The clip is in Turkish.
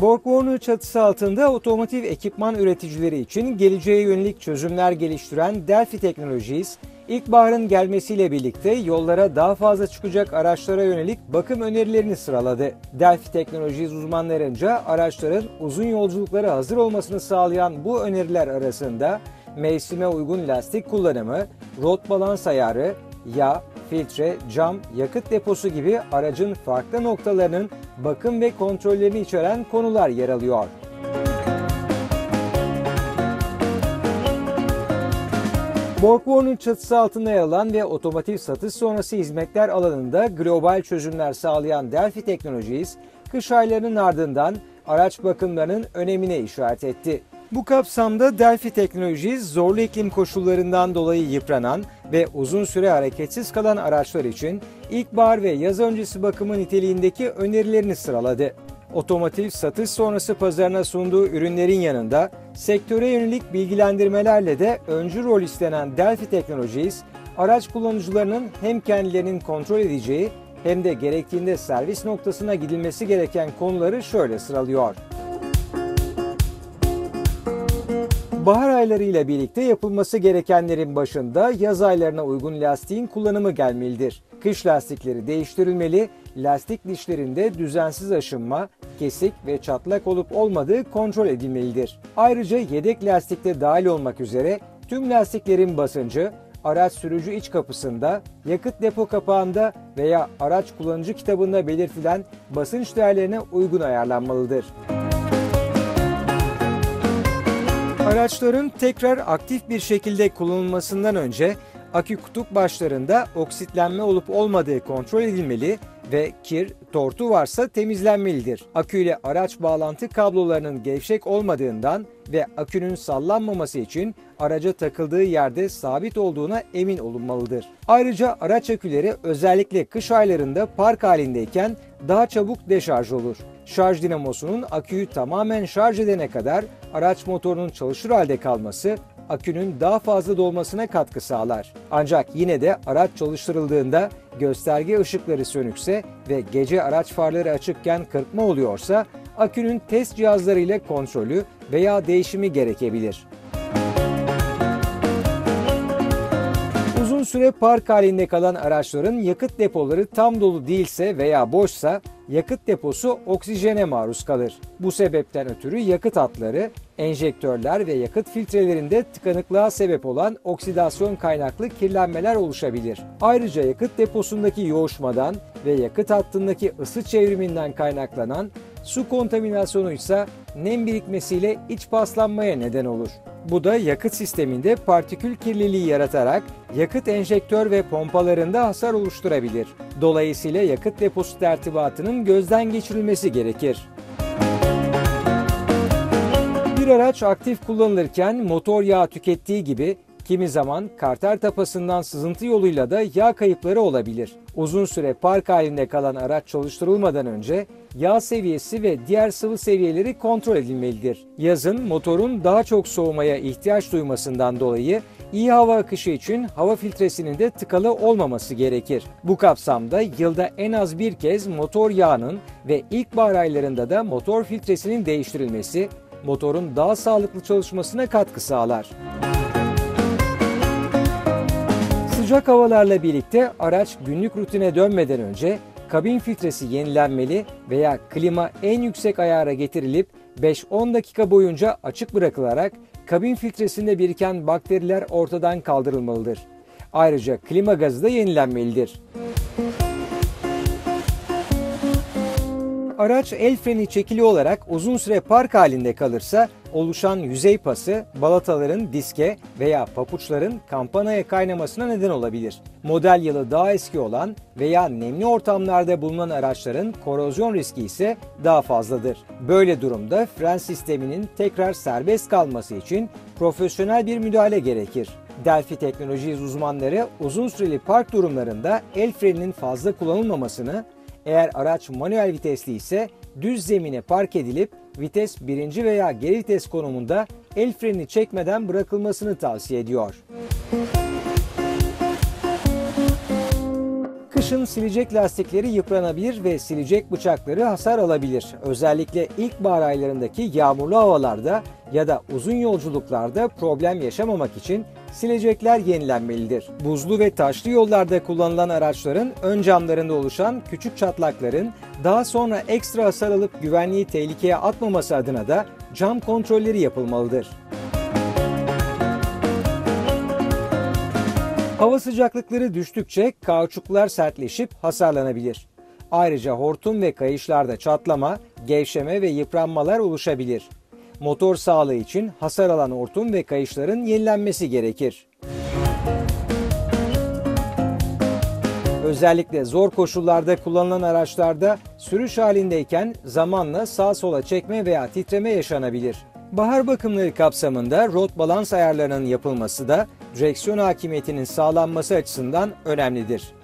BorgWarner çatısı altında otomotiv ekipman üreticileri için geleceğe yönelik çözümler geliştiren Delphi Technologies, ilkbaharın gelmesiyle birlikte yollara daha fazla çıkacak araçlara yönelik bakım önerilerini sıraladı. Delphi Technologies uzmanlarınca araçların uzun yolculuklara hazır olmasını sağlayan bu öneriler arasında mevsime uygun lastik kullanımı, rot balans ayarı, yağ, filtre, cam, yakıt deposu gibi aracın farklı noktalarının bakım ve kontrollerini içeren konular yer alıyor. BorgWarner çatısı altında yer alan ve otomotiv satış sonrası hizmetler alanında global çözümler sağlayan Delphi Technologies, kış aylarının ardından araç bakımlarının önemine işaret etti. Bu kapsamda Delphi Technologies, zorlu iklim koşullarından dolayı yıpranan ve uzun süre hareketsiz kalan araçlar için ilkbahar ve yaz öncesi bakımı niteliğindeki önerilerini sıraladı. Otomotiv satış sonrası pazarına sunduğu ürünlerin yanında sektöre yönelik bilgilendirmelerle de öncü rol üstlenen Delphi Technologies, araç kullanıcılarının hem kendilerinin kontrol edeceği hem de gerektiğinde servis noktasına gidilmesi gereken konuları şöyle sıralıyor. Bahar aylarıyla birlikte yapılması gerekenlerin başında yaz aylarına uygun lastiğin kullanımı gelmelidir. Kış lastikleri değiştirilmeli, lastik dişlerinde düzensiz aşınma, kesik ve çatlak olup olmadığı kontrol edilmelidir. Ayrıca yedek lastikte dahil olmak üzere tüm lastiklerin basıncı, araç sürücü iç kapısında, yakıt depo kapağında veya araç kullanıcı kitabında belirtilen basınç değerlerine uygun ayarlanmalıdır. Araçların tekrar aktif bir şekilde kullanılmasından önce akü kutup başlarında oksitlenme olup olmadığı kontrol edilmeli ve kir, tortu varsa temizlenmelidir. Akü ile araç bağlantı kablolarının gevşek olmadığından ve akünün sallanmaması için araca takıldığı yerde sabit olduğuna emin olunmalıdır. Ayrıca araç aküleri özellikle kış aylarında park halindeyken daha çabuk deşarj olur. Şarj dinamosunun aküyü tamamen şarj edene kadar araç motorunun çalışır halde kalması, akünün daha fazla dolmasına katkı sağlar. Ancak yine de araç çalıştırıldığında gösterge ışıkları sönükse ve gece araç farları açıkken kırpma oluyorsa akünün test cihazlarıyla kontrolü veya değişimi gerekebilir. Uzun süre park halinde kalan araçların yakıt depoları tam dolu değilse veya boşsa yakıt deposu oksijene maruz kalır. Bu sebepten ötürü yakıt hatları, enjektörler ve yakıt filtrelerinde tıkanıklığa sebep olan oksidasyon kaynaklı kirlenmeler oluşabilir. Ayrıca yakıt deposundaki yoğuşmadan ve yakıt hattındaki ısı çevriminden kaynaklanan su kontaminasyonu ise nem birikmesiyle iç paslanmaya neden olur. Bu da yakıt sisteminde partikül kirliliği yaratarak yakıt enjektör ve pompalarında hasar oluşturabilir. Dolayısıyla yakıt deposu tertibatının gözden geçirilmesi gerekir. Bir araç aktif kullanılırken motor yağı tükettiği gibi kimi zaman karter tapasından sızıntı yoluyla da yağ kayıpları olabilir. Uzun süre park halinde kalan araç çalıştırılmadan önce yağ seviyesi ve diğer sıvı seviyeleri kontrol edilmelidir. Yazın motorun daha çok soğumaya ihtiyaç duymasından dolayı iyi hava akışı için hava filtresinin de tıkalı olmaması gerekir. Bu kapsamda yılda en az bir kez motor yağının ve ilkbahar aylarında da motor filtresinin değiştirilmesi, motorun daha sağlıklı çalışmasına katkı sağlar. Sıcak havalarla birlikte araç günlük rutine dönmeden önce kabin filtresi yenilenmeli veya klima en yüksek ayara getirilip 5-10 dakika boyunca açık bırakılarak kabin filtresinde biriken bakteriler ortadan kaldırılmalıdır. Ayrıca klima gazı da yenilenmelidir. Araç el freni çekili olarak uzun süre park halinde kalırsa oluşan yüzey pası balataların diske veya papuçların kampanaya kaynamasına neden olabilir. Model yılı daha eski olan veya nemli ortamlarda bulunan araçların korozyon riski ise daha fazladır. Böyle durumda fren sisteminin tekrar serbest kalması için profesyonel bir müdahale gerekir. Delphi Technologies uzmanları uzun süreli park durumlarında el freninin fazla kullanılmamasını, eğer araç manuel vitesli ise düz zemine park edilip vites birinci veya geri vites konumunda el frenini çekmeden bırakılmasını tavsiye ediyor. Kışın silecek lastikleri yıpranabilir ve silecek bıçakları hasar alabilir. Özellikle ilkbahar aylarındaki yağmurlu havalarda ya da uzun yolculuklarda problem yaşamamak için silecekler yenilenmelidir. Buzlu ve taşlı yollarda kullanılan araçların ön camlarında oluşan küçük çatlakların daha sonra ekstra hasar alıp güvenliği tehlikeye atmaması adına da cam kontrolleri yapılmalıdır. Hava sıcaklıkları düştükçe kauçuklar sertleşip hasarlanabilir. Ayrıca hortum ve kayışlarda çatlama, gevşeme ve yıpranmalar oluşabilir. Motor sağlığı için hasar alan hortum ve kayışların yenilenmesi gerekir. Özellikle zor koşullarda kullanılan araçlarda sürüş halindeyken zamanla sağa sola çekme veya titreme yaşanabilir. Bahar bakımları kapsamında rot balans ayarlarının yapılması da direksiyon hakimiyetinin sağlanması açısından önemlidir.